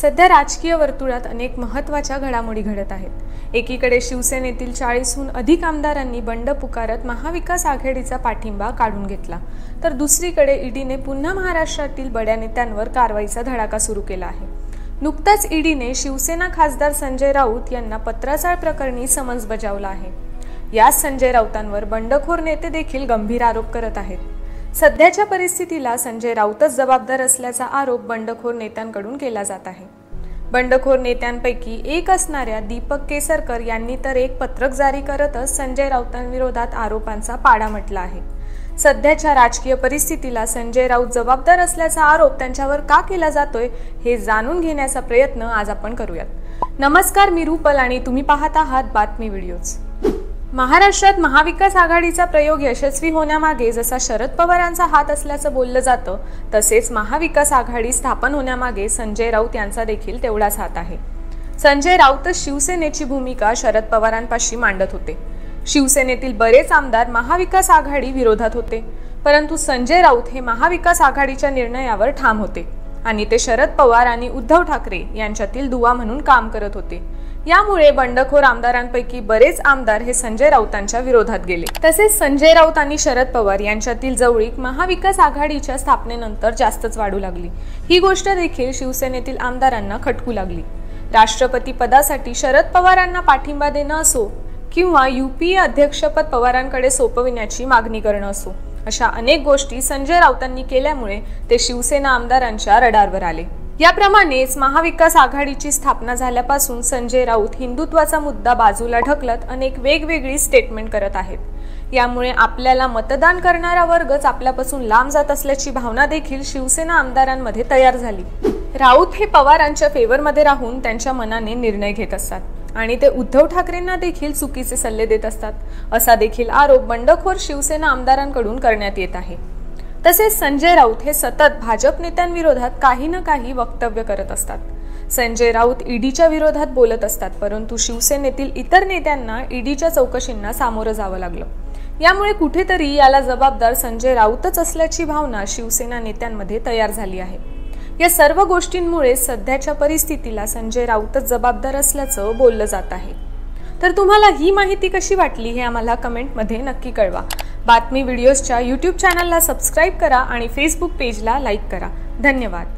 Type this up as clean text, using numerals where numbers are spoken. सध्या राजकीय वर्तुळात अनेक महत्त्वाच्या घडामोडी घडत आहेत। एकीकडे शिवसेनेतील 40हून अधिक आमदारांनी बंड पुकारत महाविकास आघाडीचा पाठिंबा काढून घेतला, तर दुसरीकडे ईडीने पुन्हा महाराष्ट्रातील बड्या नेत्यांवर कारवाईचा धडाका सुरू केला आहे। नुकताच ईडीने शिवसेना खासदार संजय राऊत यांना पत्राचाळ प्रकरणी समन्स बजावला आहे। या संजय राऊतांवर बंडखोर नेते देखील गंभीर आरोप करत आहेत। सध्याच्या परिस्थितीला संजय राऊतच जबाबदार असल्याचा आरोप बंडखोर नेत्यांकडून केला जात आहे। बंडखोर नेत्यांपैकी एक असणाऱ्या दीपक केसरकर यांनी तर एक पत्रक जारी करतच संजय राऊतांविरोधात आरोपांचा पाढा म्हटला आहे। सध्याच्या राजकीय परिस्थितीला संजय राऊत जबाबदार असल्याचा आरोप त्यांच्यावर का केला जातोय हे जाणून घेण्याचा प्रयत्न आज आपण करूयात। नमस्कार, मी रूपल आणि तुम्ही पाहत आहात बातमी व्हिडिओज। महाराष्ट्रात महाविकास आघाडीचा प्रयोग यशस्वी होण्यामागे जसा शरद पवारांचा हात असल्याचं बोललं जातं, तसेच महाविकास आघाडी स्थापन होण्यामागे संजय राऊत यांचा देखील तेवढाच हात आहे। संजय राऊत शिवसेनेची भूमिका शरद पवारांपाशी मांडत होते। शिवसेनेतील बरेच आमदार महाविकास आघाडी विरोधात होते, परंतु संजय राऊत हे महाविकास आघाडीच्या निर्णयावर ठाम होते आणि ते शरद पवार आणि उद्धव ठाकरे यांच्यातील दुवा म्हणून काम करत होते। यामुळे बंडखोर आमदारांपैकी बरेच आमदार हे संजय राऊतांच्या विरोधात गेले। तसेच संजय राऊत आणि शरद पवार यांच्यातील जवळीक महाविकास आघाडीच्या स्थापनेनंतर जास्तच वाढू लागली। ही गोष्ट देखील शिवसेनेतील आमदारांना खटकू लागली। राष्ट्रपती पदासाठी शरद पवारांना पाठिंबा देणं असो किंवा यूपीए अध्यक्षपद पवारांकडे सोपविण्याची मागणी करणं असो, अशा अनेक गोष्टी संजय राऊतांनी केल्यामुळे ते शिवसेना आमदारांच्या रडारवर आले। याप्रमाणेच महाविकास आघाडीची स्थापना झाल्यापासून संजय राऊत हिंदुत्वाचा मुद्दा बाजूला ढकलत अनेक वेगवेगळी स्टेटमेंट करत आहेत। यामुळे आपल्याला मतदान करणारा वर्गच आपल्यापासून लांब जात असल्याची भावना देखील शिवसेना आमदारांमध्ये तयार झाली। राऊत हे पवारांच्या फेवरमध्ये राहून त्यांच्या मनाने निर्णय घेत असतात आणि ते उद्धव ठाकरेंना देखील चुकीचे सल्ले देत असतात, असा देखील आरोप बंडखोर शिवसेना आमदारांकडून करण्यात येत आहे। तसेच संजय राऊत हे सतत भाजप नेत्यांविरोधात काही ना काही वक्तव्य करत असतात। संजय राऊत ईडीच्या विरोधात बोलत असतात, परंतु शिवसेनेतील इतर नेत्यांना ईडीच्या चौकशींना सामोरं जावं लागलं। यामुळे कुठेतरी याला जबाबदार संजय राऊतच असल्याची भावना शिवसेना नेत्यांमध्ये तयार झाली आहे। या सर्व गोष्टींमुळे सध्याच्या परिस्थितीला संजय राऊतच जबाबदार असल्याचं बोललं जात आहे। तर तुम्हाला ही माहिती कशी वाटली हे आम्हाला कमेंटमध्ये नक्की कळवा। बातमी व्हिडिओजच्या यूट्यूब चॅनलला सबस्क्राईब करा आणि फेसबुक पेजला लाईक करा। धन्यवाद।